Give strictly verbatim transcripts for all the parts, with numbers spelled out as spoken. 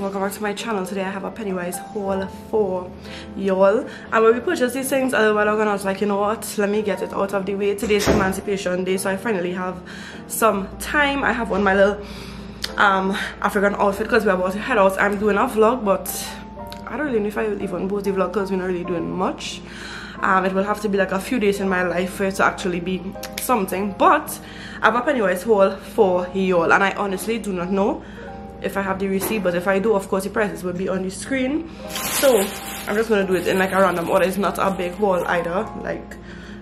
Welcome back to my channel. Today I have a Pennywise haul for y'all, and when we purchased these things a little while ago, and I was like, you know what, let me get it out of the way. Today's Emancipation Day, so I finally have some time. I have on my little um African outfit because we're about to head out. I'm doing a vlog, but I don't really know if I will even post the vlog because we're not really doing much. Um, it will have to be like a few days in my life for it to actually be something, but I have a Pennywise haul for y'all, and I honestly do not know if I have the receipt, but if I do, of course the prices will be on the screen. So I'm just gonna do it in like a random order. It's not a big haul either, like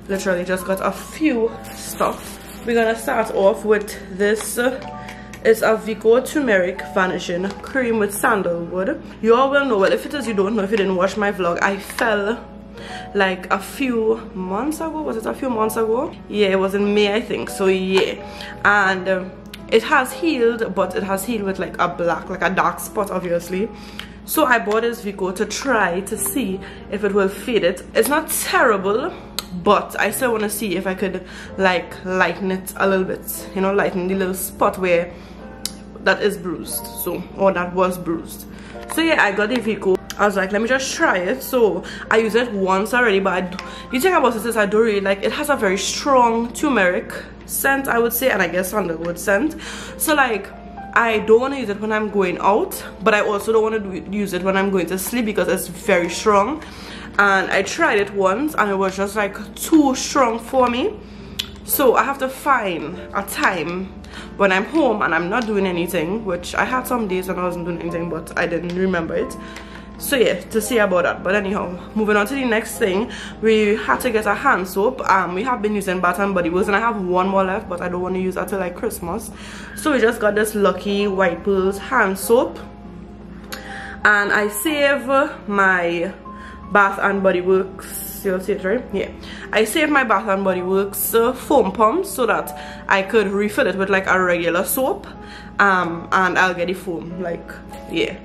literally just got a few stuff. We're gonna start off with this. It's a Vicco turmeric vanishing cream with sandalwood. You all will know, well if it is you don't know, if you didn't watch my vlog, I fell like a few months ago. Was it a few months ago? Yeah, it was in May I think, so yeah. And um, it has healed, but it has healed with like a black, like a dark spot obviously. So I bought this Vicco to try to see if it will fade it. It's not terrible, but I still want to see if I could like lighten it a little bit, you know, lighten the little spot where that is bruised, so, or that was bruised. So yeah, I got the Vicco. I was like, let me just try it. So I used it once already, but I do, the thing about it is I don't really like, it has a very strong turmeric scent I would say, and I guess sandalwood scent. So like I don't want to use it when I'm going out, but I also don't want to do, use it when I'm going to sleep because it's very strong. And I tried it once and it was just like too strong for me. So I have to find a time when I'm home and I'm not doing anything, which I had some days when I wasn't doing anything, but I didn't remember it. So yeah, to see about that. But anyhow, moving on to the next thing, we had to get a hand soap. Um, we have been using Bath and Body Works, and I have one more left, but I don't want to use that till like Christmas. So we just got this Lucky Wipers hand soap, and I save my Bath and Body Works. You'll see it, right? Yeah, I saved my Bath and Body Works uh, foam pump so that I could refill it with like a regular soap, um, and I'll get the foam. Like yeah.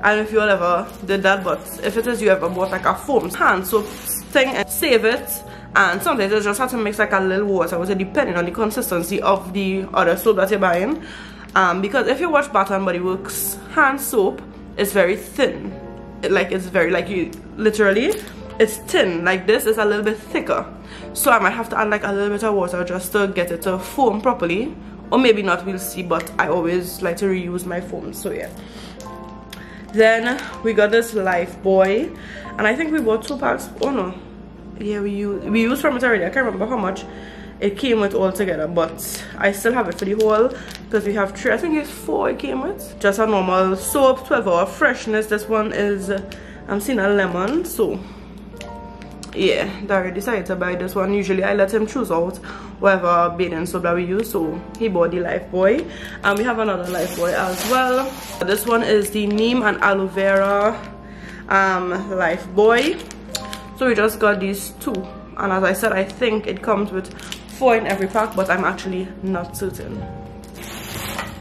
I don't know if you all ever did that, but if it is you ever bought like a foam hand soap thing and save it, and sometimes you just have to mix like a little water with it depending on the consistency of the other soap that you're buying. Um, because if you watch Bath and Body Works hand soap, it's very thin. It, like it's very like you literally it's thin. Like this is a little bit thicker. So I might have to add like a little bit of water just to get it to foam properly. Or maybe not, we'll see, but I always like to reuse my foam, so yeah. Then we got this Life Boy, and I think we bought two packs. Oh no, yeah, we used, we used from it already. I can't remember how much it came with all together, but I still have it for the haul because we have three. I think it's four it came with. Just a normal soap, twelve hour freshness. This one is, I'm seeing a lemon, so yeah, Dari decided to buy this one. Usually I let him choose out whatever bathing soap that we use, so he bought the Life Boy. And we have another Life Boy as well. This one is the neem and aloe vera um, Life Boy. So we just got these two, and as I said, I think it comes with four in every pack, but I'm actually not certain.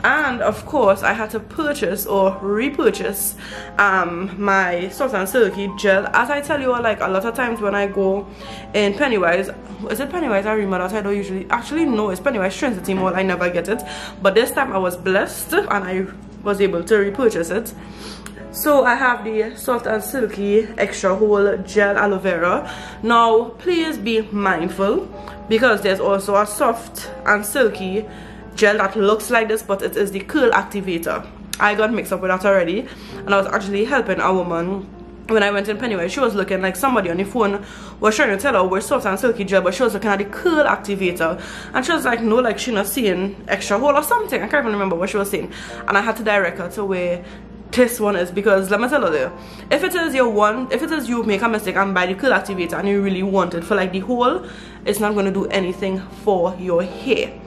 And of course I had to purchase or repurchase um, my Soft and Silky gel. As I tell you all, like a lot of times when I go in Pennywise, is it Pennywise I remember that I don't usually actually no it's Pennywise Trinity Mall, I never get it, but this time I was blessed and I was able to repurchase it. So I have the Soft and Silky Extra Whole Gel Aloe Vera. Now please be mindful because there's also a Soft and Silky gel that looks like this, but it is the curl activator. I got mixed up with that already, and I was actually helping a woman when I went in Pennywise. She was looking like somebody on the phone was trying to tell her we're Soft and Silky gel, but she was looking at the curl activator, and she was like, no, like she not seeing Extra Whole or something. I can't even remember what she was saying, and I had to direct her to where this one is, because let me tell you, if it is your one, if it is you make a mistake and buy the curl activator and you really want it for like the whole, it's not going to do anything for your hair.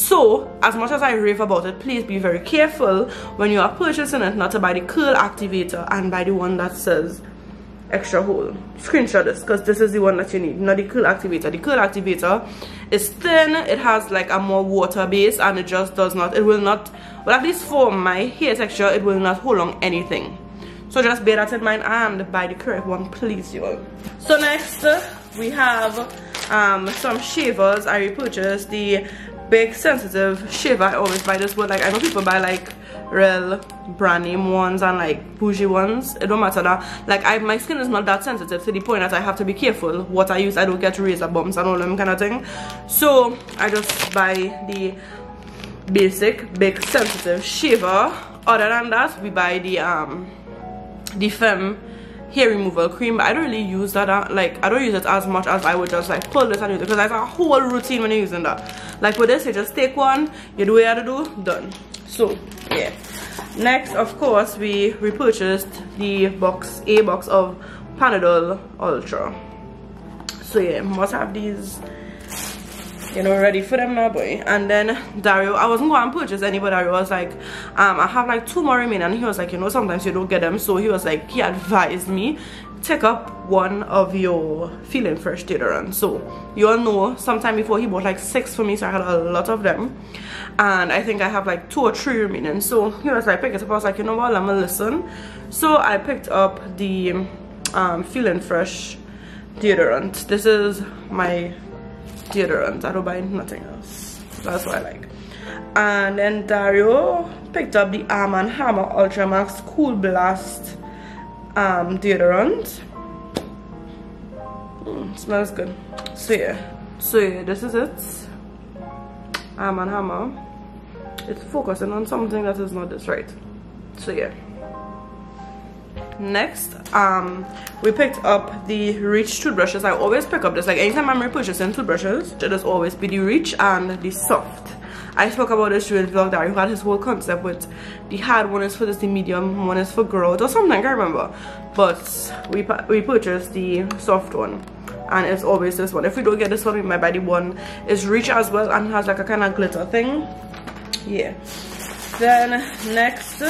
So as much as I rave about it, please be very careful when you are purchasing it not to buy the curl activator and buy the one that says extra hole. Screenshot this, because this is the one that you need, not the curl activator. The curl activator is thin, it has like a more water base, and it just does not, it will not, well, at least for my hair texture, it will not hold on anything. So just bear that in mind and buy the correct one, please, you all. So next we have um some shavers. I repurchased the big sensitive shaver. I always buy this, but like I know people buy like real brand name ones and like bougie ones. It don't matter that like I my skin is not that sensitive to the point that I have to be careful what I use. I don't get razor bumps and all them kind of thing. So I just buy the basic big sensitive shaver. Other than that, we buy the um the Femme hair removal cream, but I don't really use that uh, like I don't use it as much as I would just like pull this and use it, because there's a whole routine when you're using that. Like with this, you just take one, you do what you have to do, done. So yeah, next of course we repurchased the box a box of Panadol Ultra. So yeah, must have these, you know, ready for them now, boy. And then Dario, I wasn't going to purchase any, but Dario was like, um I have like two more remaining, and he was like, you know, sometimes you don't get them, so he was like, he advised me take up one of your Feeling Fresh deodorant. So you all know sometime before he bought like six for me, so I had a lot of them, and I think I have like two or three remaining. So he was like, pick it up. I was like, you know what, I'm gonna listen. So I picked up the um Feeling Fresh deodorant. This is my deodorant, I don't buy nothing else, that's what I like. And then Dario picked up the Arm and Hammer Ultra Max Cool Blast um deodorant. Mm, smells good. So yeah, so yeah, this is it. Arm and Hammer, it's focusing on something that is not this, right? So yeah, next um we picked up the Reach toothbrushes. I always pick up this, like anytime I'm repurchasing toothbrushes, it is always be the Reach and the Soft. I spoke about this during the vlog that I had his whole concept with the hard one is for this, the medium one is for growth or something, I can't remember, but we we purchased the soft one, and it's always this one. If we don't get this one, we might buy the one. It's Reach as well, and has like a kind of glitter thing. Yeah, then next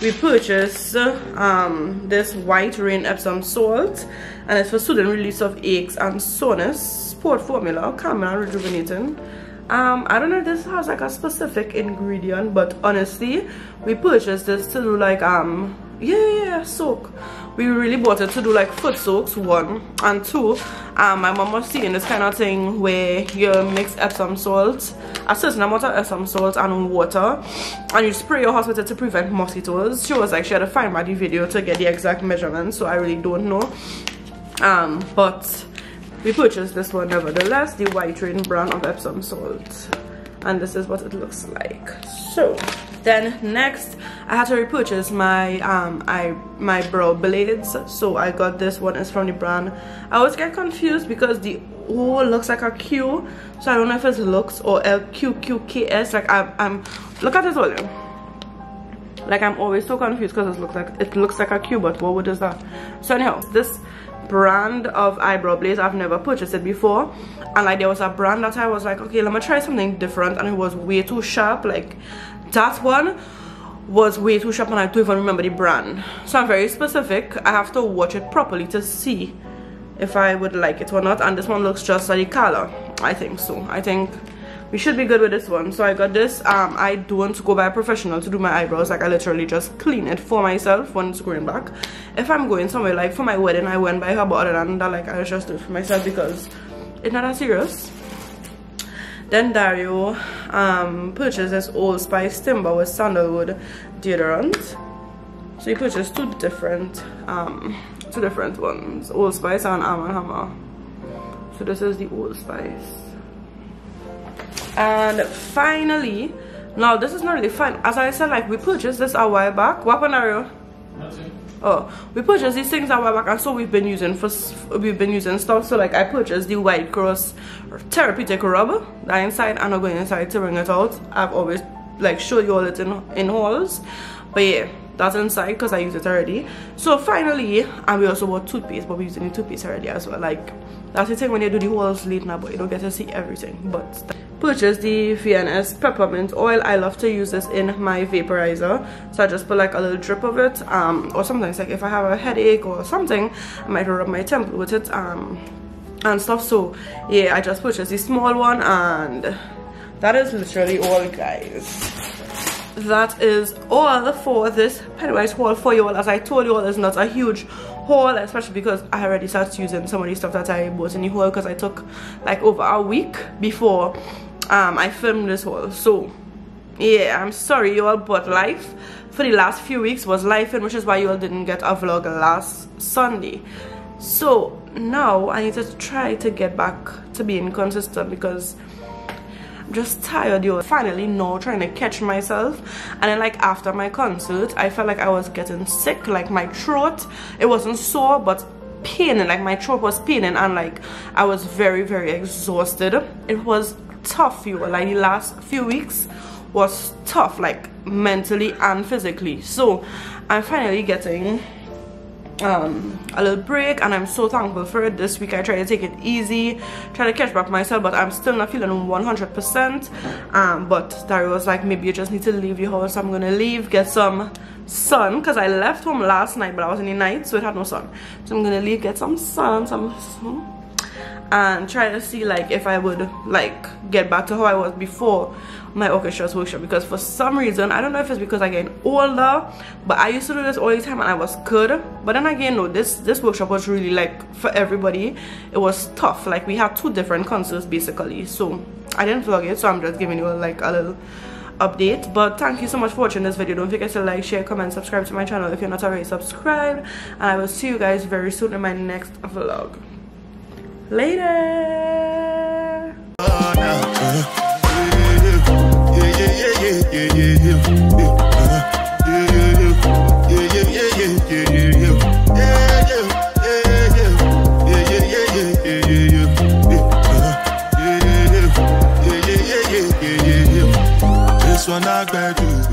we purchased um, this White Rain Epsom salt, and it's for soothing release of aches and soreness. Sport formula, calming and rejuvenating. Um, I don't know if this has like a specific ingredient, but honestly, we purchased this to do like um yeah yeah soak. We really bought it to do like foot soaks, one, and two. Um, my mom was seeing this kind of thing where you mix Epsom salt, a certain amount of Epsom salt and water, and you spray your house with it to prevent mosquitoes. She was like, she had to find my video to get the exact measurement, so I really don't know. Um, but we purchased this one nevertheless, the White Rain brand of Epsom salt, and this is what it looks like. So then next I had to repurchase my um I my brow blades. So I got this one, is from the brand, I always get confused because the O looks like a Q, so I don't know if it's looks or L Q Q K S. Like I'm, I'm look at this one, like I'm always so confused because it looks like it looks like a Q, but what is that? So anyhow, this brand of eyebrow blades, I've never purchased it before, and like there was a brand that I was like, okay, let me try something different, and it was way too sharp. Like that one was way too sharp, and I don't even remember the brand, so I'm very specific. I have to watch it properly to see if I would like it or not, and this one looks just like the color, I think. So I think we should be good with this one. So I got this. um I don't go by a professional to do my eyebrows, like I literally just clean it for myself when it's growing back. If I'm going somewhere, like for my wedding, I went by her, but other than that, like I just do it for myself because it's not as serious. Then Dario um purchased this Old Spice Timber with sandalwood deodorant. So he purchased two different um two different ones, Old Spice and Arm and Hammer. So this is the Old Spice. And finally, now this is not really fun. As I said, like we purchased this a while back. What happened, Ariel? Nothing. Oh, we purchased these things a while back, and so we've been using for we've been using stuff. So like I purchased the White Cross therapeutic rub. That inside, I'm not going inside to bring it out. I've always like showed you all it in in hauls, but yeah, that's inside because I used it already. So finally, and we also bought toothpaste, but we're using the toothpaste already as well. Like that's the thing when you do the hauls late now, but you don't get to see everything. But purchased the V and S peppermint oil. I love to use this in my vaporizer, so I just put like a little drip of it, um, or sometimes like if I have a headache or something, I might rub my temple with it um, and stuff. So yeah, I just purchased the small one, and that is literally all, guys. That is all for this Pennywise haul for you all. As I told you all, it's not a huge haul, especially because I already started using some of the stuff that I bought in the haul, because I took like over a week before um, I filmed this haul. So yeah, I'm sorry you all, but life for the last few weeks was life, and which is why you all didn't get a vlog last Sunday. So now I need to try to get back to being consistent, because just tired, yo. Finally now trying to catch myself. And then like after my concert, I felt like I was getting sick, like my throat, it wasn't sore but paining, like my throat was paining, and like I was very very exhausted. It was tough, yo. Like the last few weeks was tough, like mentally and physically. So I'm finally getting um a little break, and I'm so thankful for it. This week I try to take it easy, try to catch back myself, but I'm still not feeling one hundred percent. Um but Dario was like, maybe you just need to leave your house. I'm gonna leave, get some sun, because I left home last night, but I was in the night, so it had no sun. So I'm gonna leave, get some sun, some sun, and try to see like if I would like get back to how I was before my orchestra's workshop. Because for some reason, I don't know if it's because I get older, but I used to do this all the time and I was good. But then again, no, this this workshop was really like for everybody. It was tough, like we had two different concerts basically, so I didn't vlog it, so I'm just giving you like a little update. But thank you so much for watching this video. Don't forget to like, share, comment, subscribe to my channel if you're not already subscribed, and I will see you guys very soon in my next vlog. Later. Oh, no. This one I graduated.